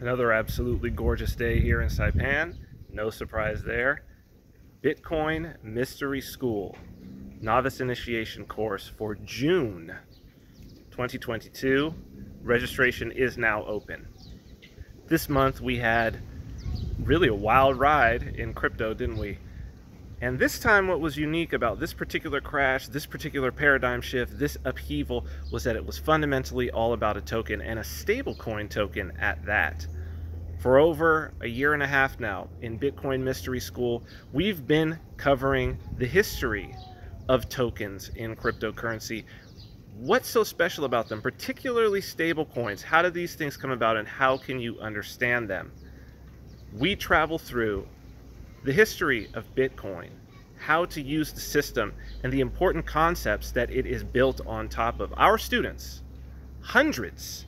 Another absolutely gorgeous day here in Saipan. No surprise there. Bitcoin Mystery School Novice Initiation Course for June 2022. Registration is now open. This month we had really a wild ride in crypto, didn't we? And this time what was unique about this particular crash, this particular paradigm shift, this upheaval, was that it was fundamentally all about a token, and a stablecoin token at that. For over a year and a half now in Bitcoin Mystery School, we've been covering the history of tokens in cryptocurrency. What's so special about them, particularly stablecoins? How do these things come about and how can you understand them? We travel through the history of Bitcoin, how to use the system, and the important concepts that it is built on top of. Our students, hundreds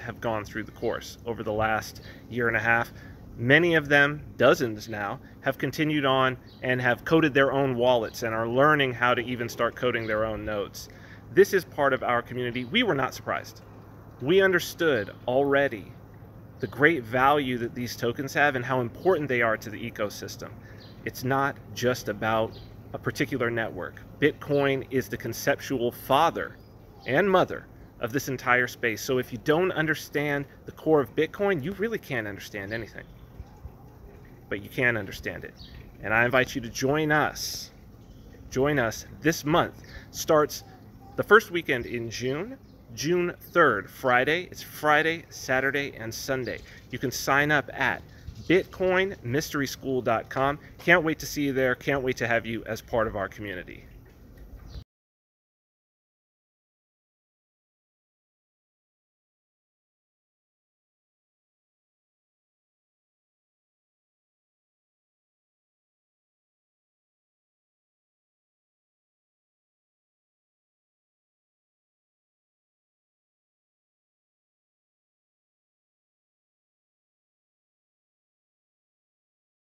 have gone through the course over the last year and a half. Many of them, dozens now, have continued on and have coded their own wallets and are learning how to even start coding their own nodes. This is part of our community. We were not surprised. We understood already the great value that these tokens have and how important they are to the ecosystem. It's not just about a particular network. Bitcoin is the conceptual father and mother of this entire space. So if you don't understand the core of Bitcoin, you really can't understand anything. But you can understand it. And I invite you to join us. Join us this month. Starts the first weekend in June. June 3rd, Friday. It's Friday, Saturday, and Sunday. You can sign up at bitcoinmysteryschool.com. Can't wait to see you there. Can't wait to have you as part of our community.